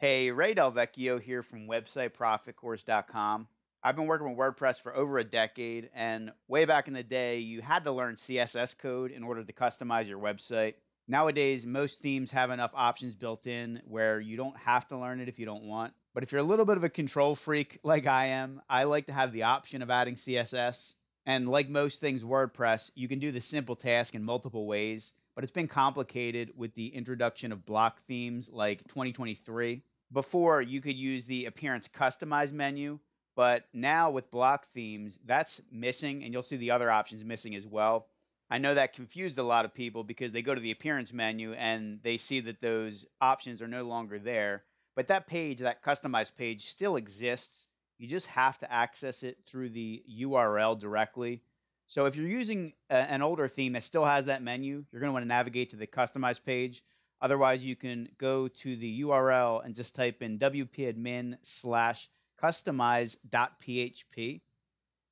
Hey, Ray Delvecchio here from WebsiteProfitCourse.com. I've been working with WordPress for over a decade, and way back in the day, you had to learn CSS code in order to customize your website. Nowadays, most themes have enough options built in where you don't have to learn it if you don't want. But if you're a little bit of a control freak like I am, I like to have the option of adding CSS. And like most things WordPress, you can do the simple task in multiple ways, but it's been complicated with the introduction of block themes like 2023. Before, you could use the Appearance Customize menu, but now with block themes, that's missing, and you'll see the other options missing as well. I know that confused a lot of people because they go to the Appearance menu and they see that those options are no longer there, but that page, that Customize page, still exists. You just have to access it through the URL directly. So if you're using an older theme that still has that menu, you're going to want to navigate to the Customize page. Otherwise, you can go to the URL and just type in wp-admin/customize.php,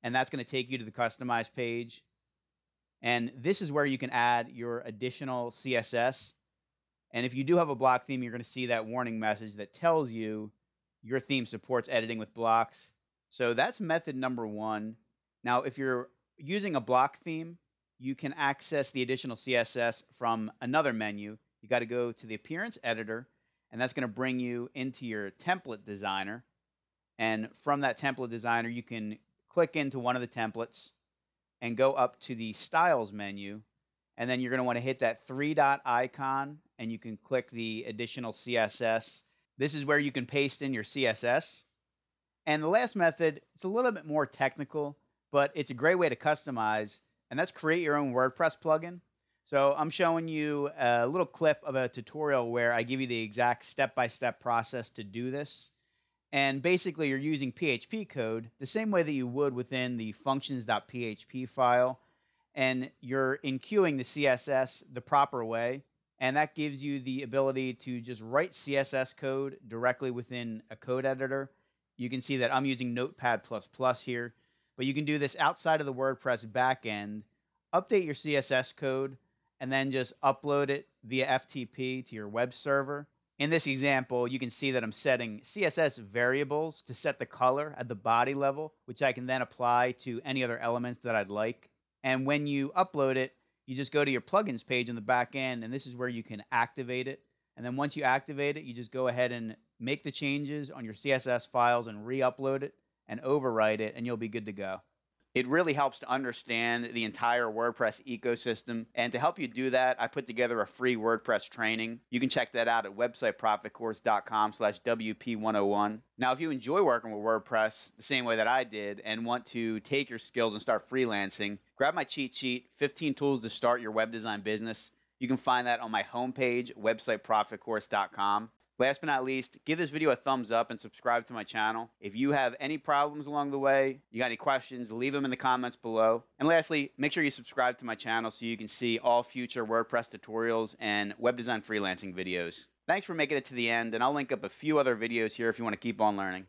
and that's going to take you to the Customize page. And this is where you can add your additional CSS. And if you do have a block theme, you're going to see that warning message that tells you your theme supports editing with blocks. So that's method number one. Now, if you're using a block theme, you can access the additional CSS from another menu. You got to go to the Appearance Editor, and that's going to bring you into your Template Designer. And from that Template Designer, you can click into one of the templates and go up to the Styles menu. And then you're going to want to hit that three-dot icon, and you can click the additional CSS. This is where you can paste in your CSS. And the last method, it's a little bit more technical, but it's a great way to customize, and that's create your own WordPress plugin. So I'm showing you a little clip of a tutorial where I give you the exact step-by-step process to do this. And basically, you're using PHP code the same way that you would within the functions.php file. And you're enqueuing the CSS the proper way. And that gives you the ability to just write CSS code directly within a code editor. You can see that I'm using Notepad++ here. But you can do this outside of the WordPress backend, update your CSS code, and then just upload it via FTP to your web server. In this example, you can see that I'm setting CSS variables to set the color at the body level, which I can then apply to any other elements that I'd like. And when you upload it, you just go to your plugins page in the back end, and this is where you can activate it. And then once you activate it, you just go ahead and make the changes on your CSS files and re-upload it and overwrite it, and you'll be good to go. It really helps to understand the entire WordPress ecosystem, and to help you do that, I put together a free WordPress training. You can check that out at websiteprofitcourse.com/WP101. Now, if you enjoy working with WordPress the same way that I did and want to take your skills and start freelancing, grab my cheat sheet, 15 tools to start your web design business. You can find that on my homepage, websiteprofitcourse.com. Last but not least, give this video a thumbs up and subscribe to my channel. If you have any problems along the way, you got any questions, leave them in the comments below. And lastly, make sure you subscribe to my channel so you can see all future WordPress tutorials and web design freelancing videos. Thanks for making it to the end, and I'll link up a few other videos here if you want to keep on learning.